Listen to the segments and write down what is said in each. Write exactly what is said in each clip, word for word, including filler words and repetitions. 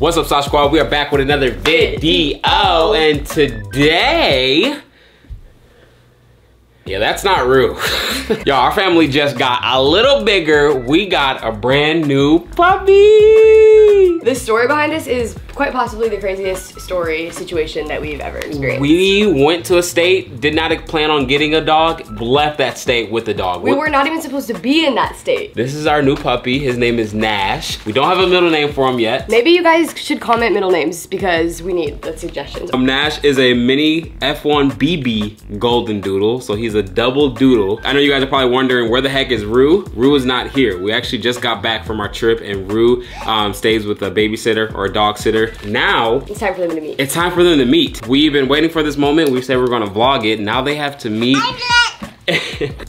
What's up, Sosquad? We are back with another video, and today... Yeah, that's not Rue. Y'all, our family just got a little bigger. We got a brand new puppy. The story behind this is quite possibly the craziest story situation that we've ever experienced. We went to a state, did not plan on getting a dog, left that state with a dog. We were not even supposed to be in that state. This is our new puppy. His name is Nash. We don't have a middle name for him yet. Maybe you guys should comment middle names because we need the suggestions. Um, Nash is a mini F one B B golden doodle, so he's a double doodle. I know you guys are probably wondering where the heck is Rue? Rue is not here. We actually just got back from our trip and Rue um, stays with a babysitter or a dog sitter. Now, it's time for them to meet. It's time for them to meet. We've been waiting for this moment. We said we're gonna vlog it. Now they have to meet.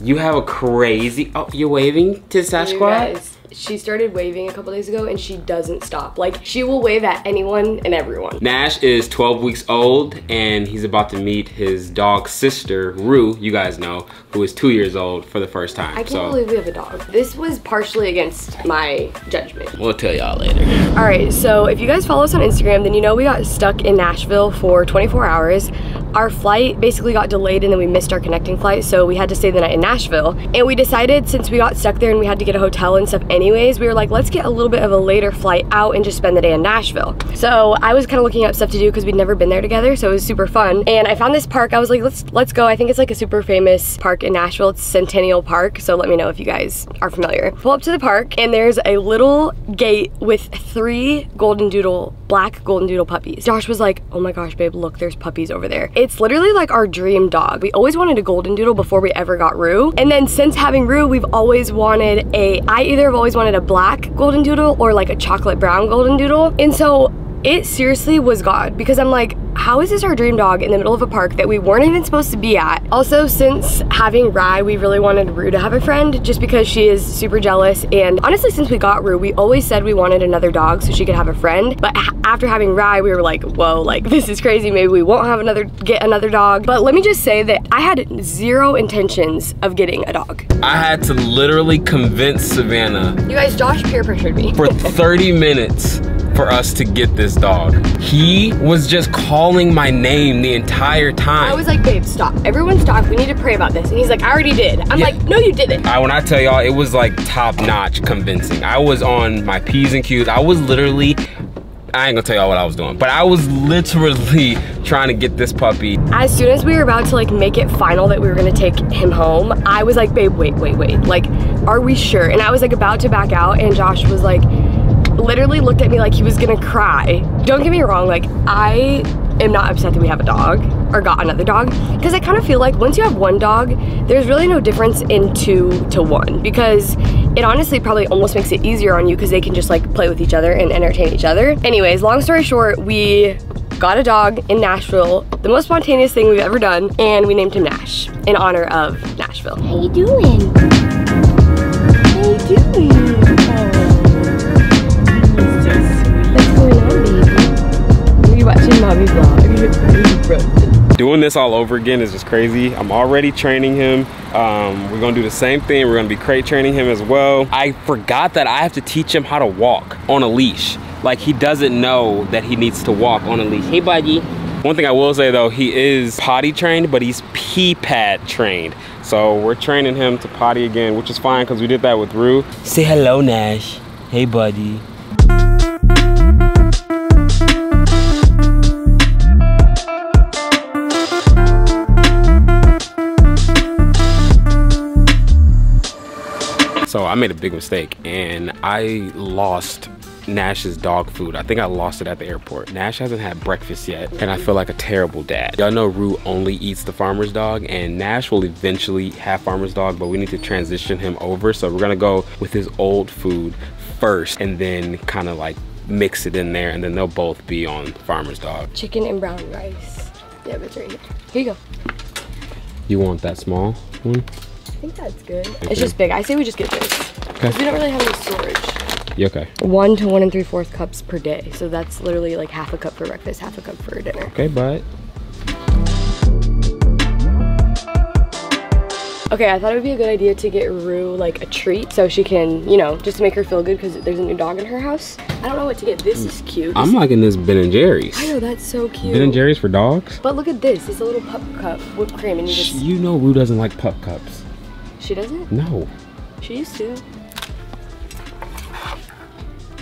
You have a crazy, oh, you're waving to Sasquatch? She started waving a couple days ago and she doesn't stop. Like, she will wave at anyone and everyone. Nash is twelve weeks old and he's about to meet his dog sister, Rue, you guys know, who is two years old for the first time. I can't so. believe we have a dog. This was partially against my judgment. We'll tell y'all later. All right, so if you guys follow us on Instagram, then you know we got stuck in Nashville for twenty-four hours. Our flight basically got delayed and then we missed our connecting flight, so we had to stay the night in Nashville. And we decided, since we got stuck there and we had to get a hotel and stuff anyways, we were like, let's get a little bit of a later flight out and just spend the day in Nashville. So I was kind of looking up stuff to do because we'd never been there together, so it was super fun. And I found this park. I was like, let's let's go. I think it's like a super famous park in Nashville. It's Centennial Park, so let me know if you guys are familiar. Pull up to the park and there's a little gate with three golden doodle, black golden doodle puppies. Josh was like, oh my gosh, babe, look, there's puppies over there. It's It's literally like our dream dog. We always wanted a golden doodle before we ever got Rue. And then since having Rue, we've always wanted a, I either have always wanted a black golden doodle or like a chocolate brown golden doodle. And so it seriously was God, because I'm like, how is this our dream dog in the middle of a park that we weren't even supposed to be at? Also, since having Rye, we really wanted Rue to have a friend just because she is super jealous. And honestly, since we got Rue, we always said we wanted another dog so she could have a friend. But after having Rye, we were like, whoa, like this is crazy. Maybe we won't have another, get another dog. But let me just say that I had zero intentions of getting a dog. I had to literally convince Savannah. You guys, Josh peer pressured me. For thirty minutes. For us to get this dog. He was just calling my name the entire time. I was like, babe, stop. Everyone stop, we need to pray about this. And he's like, I already did. I'm yeah. like, no, you didn't. I, when I tell y'all, it was like top-notch convincing. I was on my P's and Q's. I was literally, I ain't gonna tell y'all what I was doing, but I was literally trying to get this puppy. As soon as we were about to like make it final that we were gonna take him home, I was like, babe, wait, wait, wait. Like, are we sure? And I was like about to back out and Josh was like, literally looked at me like he was gonna cry. Don't get me wrong, like I am not upset that we have a dog or got another dog, because I kind of feel like once you have one dog, there's really no difference in two to one, because it honestly probably almost makes it easier on you because they can just like play with each other and entertain each other. Anyways, long story short, we got a dog in Nashville, the most spontaneous thing we've ever done, and we named him Nash in honor of Nashville. How you doing? How you doing? Doing this all over again is just crazy. I'm already training him. Um, we're gonna do the same thing. We're gonna be crate training him as well. I forgot that I have to teach him how to walk on a leash. Like, he doesn't know that he needs to walk on a leash. Hey, buddy. One thing I will say though, he is potty trained, but he's pee pad trained. So we're training him to potty again, which is fine because we did that with Rue. Say hello, Nash. Hey, buddy. So I made a big mistake and I lost Nash's dog food. I think I lost it at the airport. Nash hasn't had breakfast yet and I feel like a terrible dad. Y'all know Rue only eats the farmer's dog and Nash will eventually have farmer's dog, but we need to transition him over. So we're gonna go with his old food first and then kind of like mix it in there, and then they'll both be on farmer's dog. Chicken and brown rice. Yeah, it's right here. Here you go. You want that small one? I think that's good. Okay. It's just big. I say we just get this. Okay. We don't really have any storage. You okay? One to one and three fourth cups per day. So that's literally like half a cup for breakfast, half a cup for dinner. Okay, bye. Okay, I thought it would be a good idea to get Rue like a treat so she can, you know, just make her feel good because there's a new dog in her house. I don't know what to get. This is cute. I'm liking this Ben and Jerry's. I know, that's so cute. Ben and Jerry's for dogs? But look at this. It's a little pup cup whipped cream. And you, just... you know Rue doesn't like pup cups. She doesn't? No. She used to.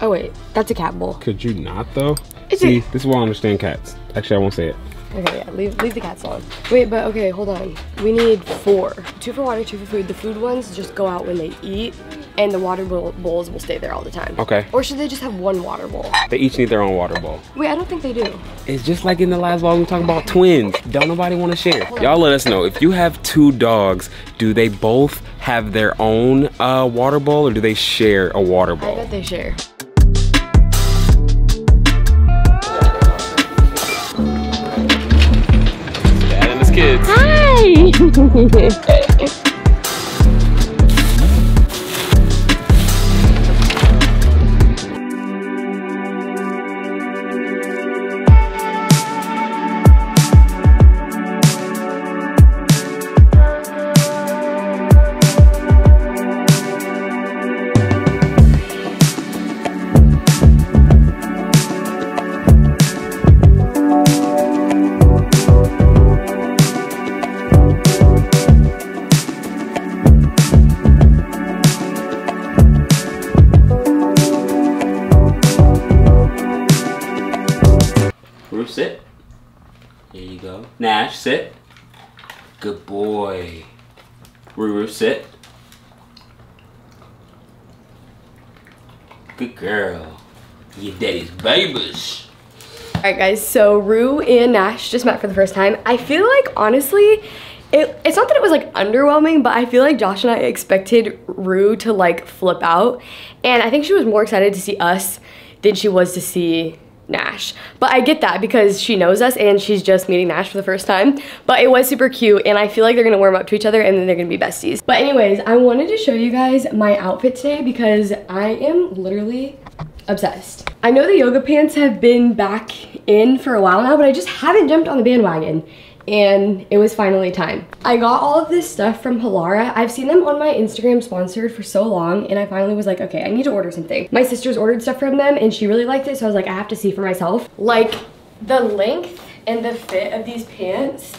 Oh wait, that's a cat bowl. Could you not though? It's See, it... this is why I understand cats. Actually, I won't say it. Okay, yeah, leave, leave the cats alone. Wait, but okay, hold on. We need four. Two for water, two for food. The food ones just go out when they eat, and the water bowl bowls will stay there all the time. Okay. Or should they just have one water bowl? They each need their own water bowl. Wait, I don't think they do. It's just like in the last vlog we were talking about twins. Don't nobody want to share. Y'all let us know, if you have two dogs, do they both have their own uh, water bowl, or do they share a water bowl? I bet they share. Kids. Hi! Sit. There you go. Nash, sit. Good boy. Ruru, sit. Good girl. Your daddy's babies. Alright guys, so Rue and Nash just met for the first time. I feel like, honestly, It, it's not that it was like underwhelming, but I feel like Josh and I expected Rue to like flip out. And I think she was more excited to see us than she was to see Nash. But I get that because she knows us and she's just meeting Nash for the first time. But it was super cute and I feel like they're gonna warm up to each other and then they're gonna be besties. But anyways, I wanted to show you guys my outfit today because I am literally obsessed. I know the yoga pants have been back in for a while now, but I just haven't jumped on the bandwagon. And it was finally time. I got all of this stuff from Halara. I've seen them on my Instagram sponsored for so long and I finally was like, okay, I need to order something. My sister's ordered stuff from them and she really liked it, so I was like, I have to see for myself. Like, the length and the fit of these pants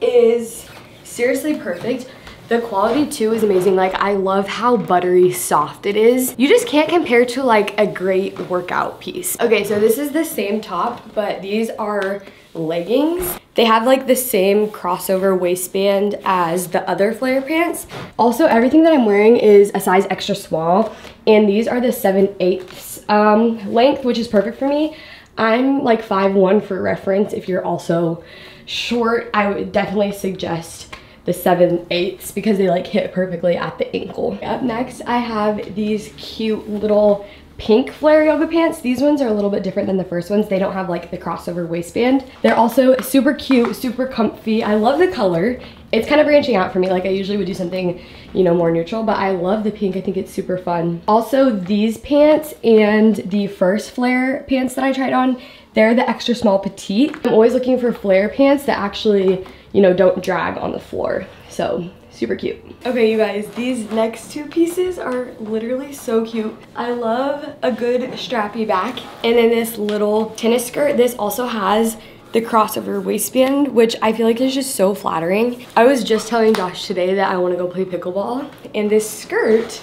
is seriously perfect. The quality too is amazing. Like, I love how buttery soft it is. You just can't compare to like a great workout piece. Okay, so this is the same top, but these are leggings. They have like the same crossover waistband as the other flare pants. Also, everything that I'm wearing is a size extra small, and these are the seven eighths um, length, which is perfect for me. I'm like five one for reference. If you're also short, I would definitely suggest the seven eighths because they like hit perfectly at the ankle. Up next, I have these cute little pink flare yoga pants. These ones are a little bit different than the first ones. They don't have like the crossover waistband. They're also super cute, super comfy. I love the color. It's kind of branching out for me. Like, I usually would do something, you know, more neutral, but I love the pink. I think it's super fun. Also, these pants and the first flare pants that I tried on, they're the extra small petite. I'm always looking for flare pants that actually, you know, don't drag on the floor. So super cute. Okay, you guys, these next two pieces are literally so cute. I love a good strappy back. And then this little tennis skirt, this also has the crossover waistband, which I feel like is just so flattering. I was just telling Josh today that I want to go play pickleball, and this skirt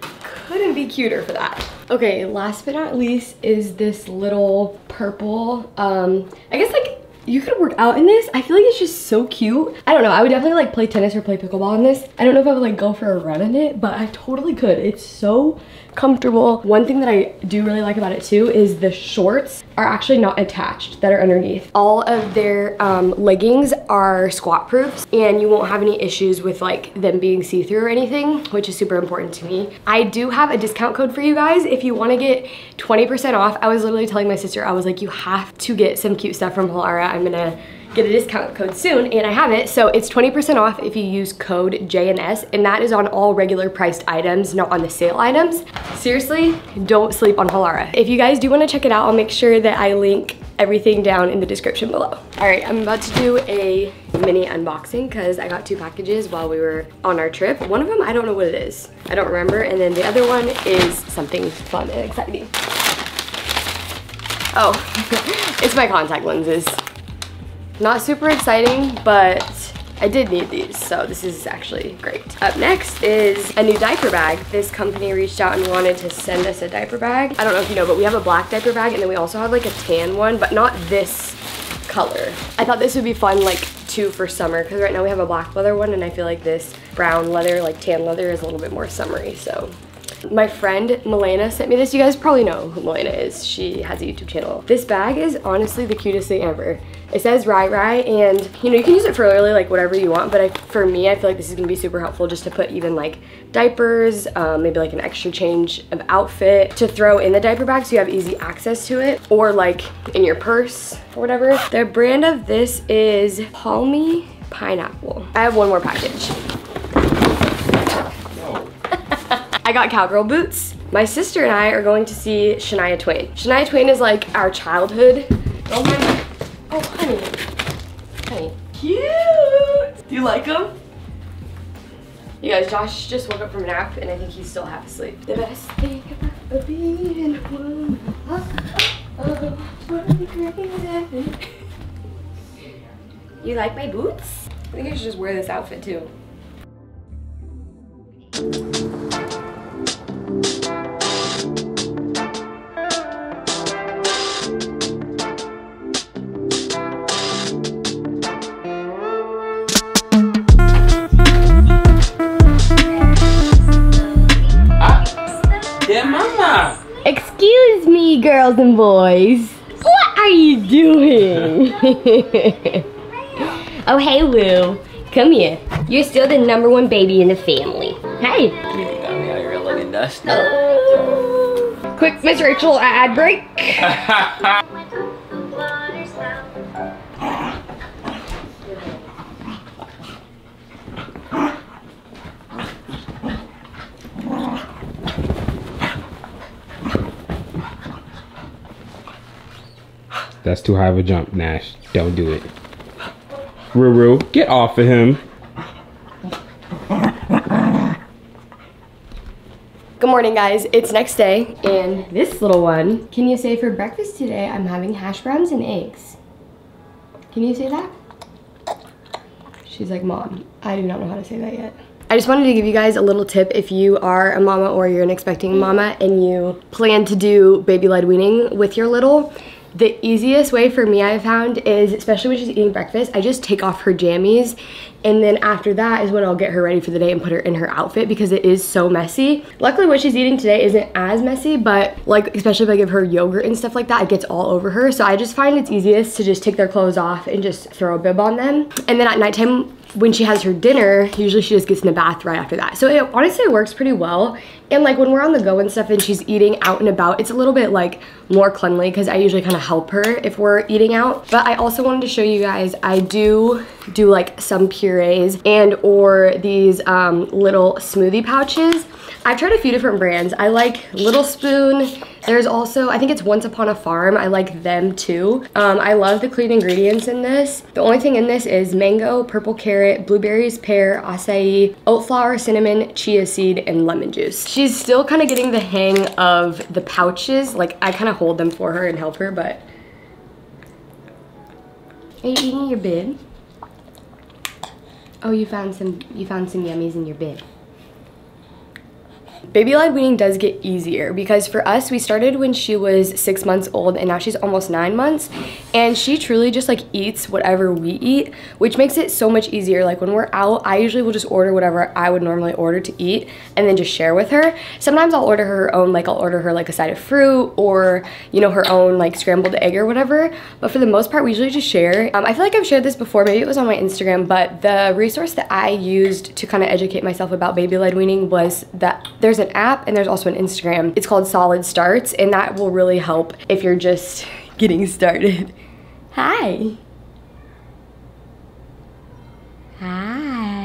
couldn't be cuter for that. Okay, last but not least is this little purple, um, I guess like you could work out in this. I feel like it's just so cute. I don't know. I would definitely like play tennis or play pickleball in this. I don't know if I would like go for a run in it, but I totally could. It's so comfortable. One thing that I do really like about it too is the shorts are actually not attached, that are underneath. All of their um, leggings are squat proofs and you won't have any issues with like them being see-through or anything, which is super important to me. I do have a discount code for you guys if you want to get twenty percent off. I was literally telling my sister, I was like, you have to get some cute stuff from Halara. I'm gonna get a discount code soon, and I have it. So it's twenty percent off if you use code J N S, and that is on all regular priced items, not on the sale items. Seriously, don't sleep on Halara. If you guys do want to check it out, I'll make sure that I link everything down in the description below. All right, I'm about to do a mini unboxing because I got two packages while we were on our trip. One of them, I don't know what it is. I don't remember. And then the other one is something fun and exciting. Oh, it's my contact lenses. Not super exciting, but I did need these, so this is actually great. Up next is a new diaper bag. This company reached out and wanted to send us a diaper bag. I don't know if you know, but we have a black diaper bag, and then we also have like a tan one, but not this color. I thought this would be fun, like two for summer, because right now we have a black leather one, and I feel like this brown leather, like tan leather, is a little bit more summery, so. My friend Milena sent me this. You guys probably know who Milena is. She has a YouTube channel. This bag is honestly the cutest thing ever. It says Rai Rai, and you know, you can use it for literally like whatever you want, but I, for me, I feel like this is gonna be super helpful just to put even like diapers, um, maybe like an extra change of outfit to throw in the diaper bag so you have easy access to it, or like in your purse or whatever. The brand of this is Palmy Pineapple. I have one more package. I got cowgirl boots. My sister and I are going to see Shania Twain. Shania Twain is like our childhood. Oh my, oh honey, honey. Cute. Do you like them? You guys, Josh just woke up from a nap and I think he's still half asleep. The best thing about being a woman. You like my boots? I think I should just wear this outfit too. Excuse me, girls and boys. What are you doing? Oh, hey, Rue. Come here. You're still the number one baby in the family. Hey. You got me out here looking dusty. Oh. Quick, Miss Rachel, ad break. That's too high of a jump, Nash. Don't do it. Ruru, get off of him. Good morning, guys. It's next day, and this little one. Can you say for breakfast today, I'm having hash browns and eggs? Can you say that? She's like, Mom, I do not know how to say that yet. I just wanted to give you guys a little tip if you are a mama or you're an expecting mama and you plan to do baby-led weaning with your little. The easiest way for me I've found is, especially when she's eating breakfast, I just take off her jammies, and then after that is when I'll get her ready for the day and put her in her outfit because it is so messy. Luckily what she's eating today isn't as messy, but like especially if I give her yogurt and stuff like that, it gets all over her. So I just find it's easiest to just take their clothes off and just throw a bib on them. And then at nighttime when she has her dinner, usually she just gets in the bath right after that. So it honestly works pretty well. And like when we're on the go and stuff and she's eating out and about, it's a little bit like more cleanly because I usually kind of help her if we're eating out. But I also wanted to show you guys, I do do like some purees and or these um, little smoothie pouches. I've tried a few different brands. I like Little Spoon. There's also, I think it's Once Upon a Farm. I like them too. Um, I love the clean ingredients in this. The only thing in this is mango, purple carrot, blueberries, pear, acai, oat flour, cinnamon, chia seed, and lemon juice. She's still kind of getting the hang of the pouches. Like I kind of hold them for her and help her, but. Are you eating your bib? Oh, you found some, you found some yummies in your bib. Baby-led weaning does get easier because for us, we started when she was six months old and now she's almost nine months and she truly just like eats whatever we eat, which makes it so much easier. Like when we're out, I usually will just order whatever I would normally order to eat and then just share with her. Sometimes I'll order her own, like I'll order her like a side of fruit or, you know, her own like scrambled egg or whatever. But for the most part, we usually just share. Um, I feel like I've shared this before, maybe it was on my Instagram, but the resource that I used to kind of educate myself about baby-led weaning was that there There's an app and there's also an Instagram. It's called Solid Starts, and that will really help if you're just getting started. Hi. Hi.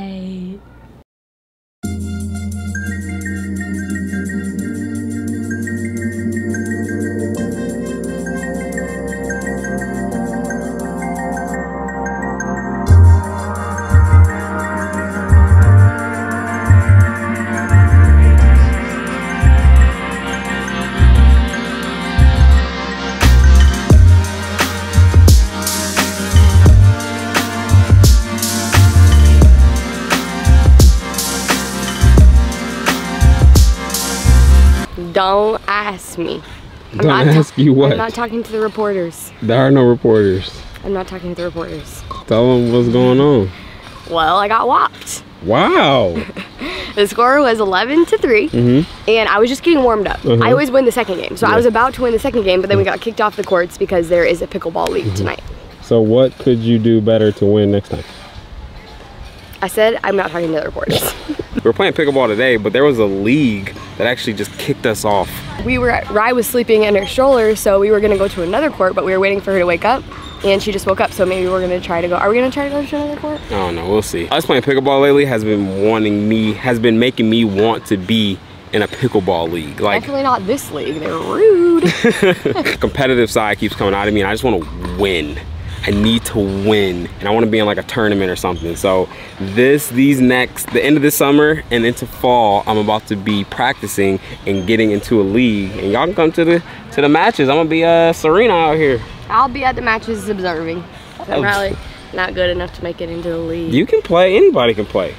Don't ask me. I'm Don't ask you what? I'm not talking to the reporters. There are no reporters. I'm not talking to the reporters. Tell them what's going on. Well, I got whopped. Wow. The score was eleven to three, mm-hmm. and I was just getting warmed up. Uh-huh. I always win the second game, so yeah. I was about to win the second game, but then we got kicked off the courts because there is a pickleball league mm-hmm. tonight. So what could you do better to win next time? I said I'm not talking to the reporters. We were playing pickleball today, but there was a league that actually just kicked us off. We were, Rye was sleeping in her stroller, so we were gonna go to another court, but we were waiting for her to wake up, and she just woke up, so maybe we're gonna try to go. Are we gonna try to go to another court? I don't know, we'll see. Us playing pickleball lately has been wanting me, has been making me want to be in a pickleball league. Like, definitely not this league, they're rude. Competitive side keeps coming out of me, and I just wanna win. I need to win, and I want to be in like a tournament or something. So this, these next, the end of this summer and into fall, I'm about to be practicing and getting into a league. And y'all can come to the to the matches. I'm gonna be uh, Serena out here. I'll be at the matches observing. I'm probably not good enough to make it into the league. You can play. Anybody can play.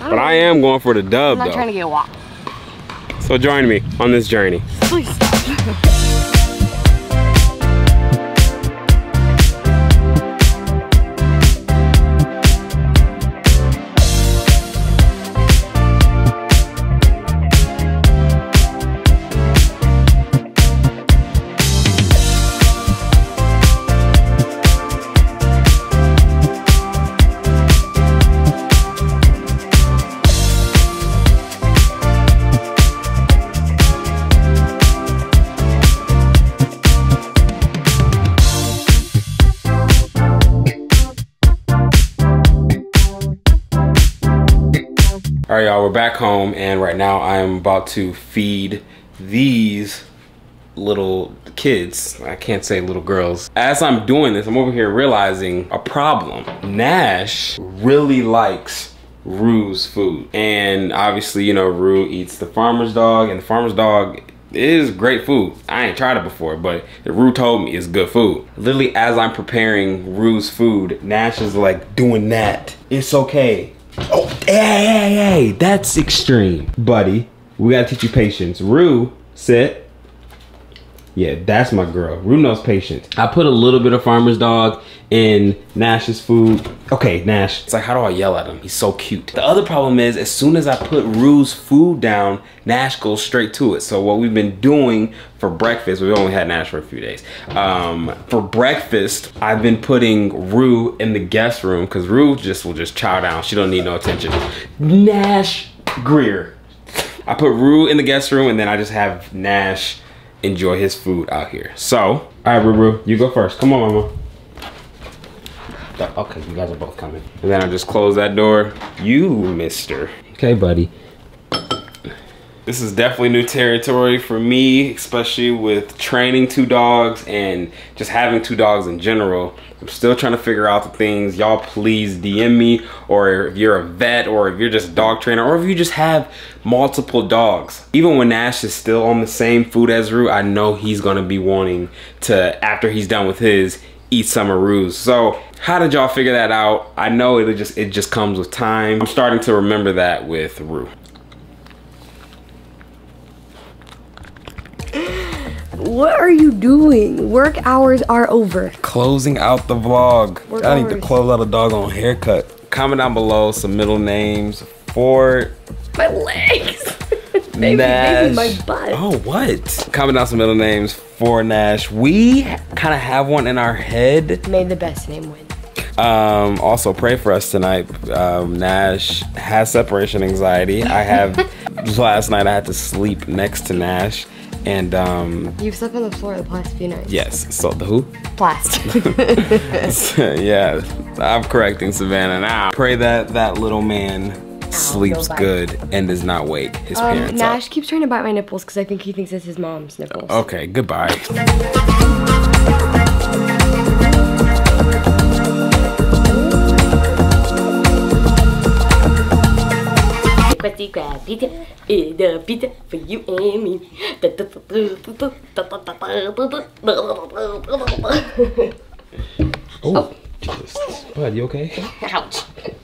I but I am going for the dub. I'm not though. Trying to get walked. So join me on this journey. Please stop. All right, y'all, we're back home, and right now I am about to feed these little kids. I can't say little girls. As I'm doing this, I'm over here realizing a problem. Nash really likes Rue's food. And obviously, you know, Rue eats the farmer's dog, and the farmer's dog is great food. I ain't tried it before, but Rue told me it's good food. Literally, as I'm preparing Rue's food, Nash is like doing that. It's okay. Oh, hey, hey, hey, that's extreme. Buddy, we gotta teach you patience. Rue, sit. Yeah, that's my girl. Rue knows patience. I put a little bit of farmer's dog in Nash's food. Okay, Nash. It's like, how do I yell at him? He's so cute. The other problem is, as soon as I put Rue's food down, Nash goes straight to it. So what we've been doing for breakfast, we've only had Nash for a few days. Um, for breakfast, I've been putting Rue in the guest room because Rue just will just chow down. She don't need no attention. Nash Greer. I put Rue in the guest room, and then I just have Nash enjoy his food out here. So, all right, Rue, Rue, you go first. Come on, mama. Okay, you guys are both coming. And then I just close that door. You, mister. Okay, buddy. This is definitely new territory for me, especially with training two dogs and just having two dogs in general. I'm still trying to figure out the things. Y'all please D M me, or if you're a vet, or if you're just a dog trainer, or if you just have multiple dogs. Even when Nash is still on the same food as Rue, I know he's gonna be wanting to, after he's done with his, eat some of Rue's. So how did y'all figure that out? I know it just it just comes with time. I'm starting to remember that with Rue. What are you doing? Work hours are over. Closing out the vlog. Work I hours. Need to close out a doggone haircut. Comment down below some middle names for my legs. Maybe, maybe my butt. Oh, what? Comment down some middle names for Nash. We kind of have one in our head. May the best name win. Um, also, pray for us tonight. Um, Nash has separation anxiety. I have, last night I had to sleep next to Nash. And um you've slept on the floor the past few nights. Yes. So the who? Plast. Yeah, I'm correcting Savannah now. Pray that that little man sleeps good and does not wake his um, parents Nash up. Keeps trying to bite my nipples because I think he thinks it's his mom's nipples. Okay, goodbye. Crafty crab pizza is the pizza for you and me. Oh, oh. Jesus. Bud, you okay? Ouch.